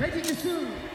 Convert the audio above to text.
Making you soon.